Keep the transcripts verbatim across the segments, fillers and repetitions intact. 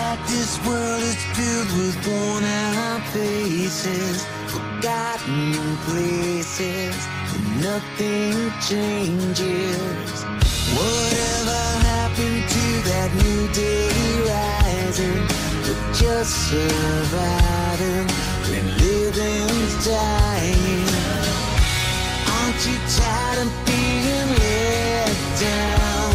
that this world is filled with worn-out faces, forgotten places, and nothing changes. Whatever happened to that new day rising, but just surviving when living's dying? Aren't you tired of being let down?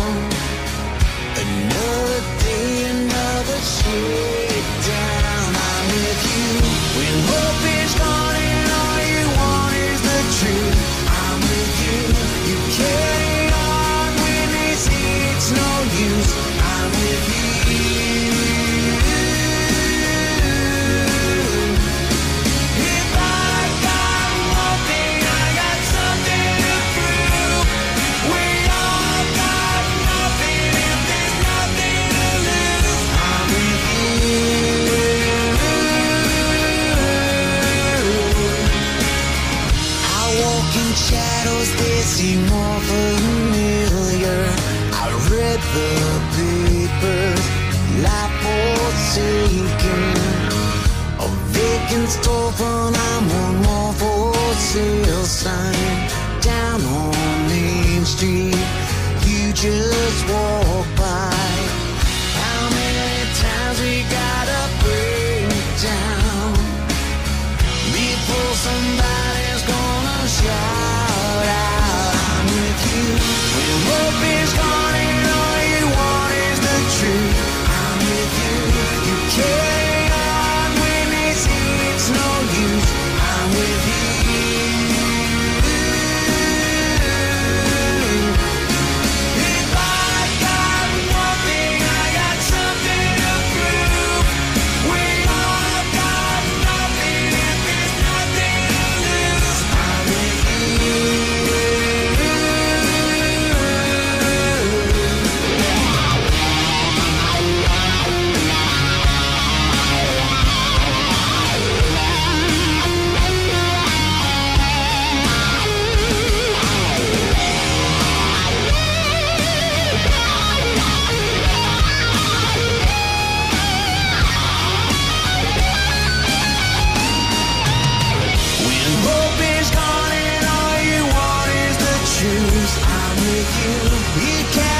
Another day, another shakedown. I'm with you when hope is gone and all you want is the truth. I'm with you. You carry on when they say it's no use. I'm with you. Shadows, they seem more familiar. I read the papers, life forsaken, a vacant storefront. I'm one more for sale sign down on Main Street. You just walk by. How many times we gotta break down before somebody's gonna shout? Hope is gone and all you want is the truth. I'm with you. You carry on when they say it's no use. I'm with you. You can't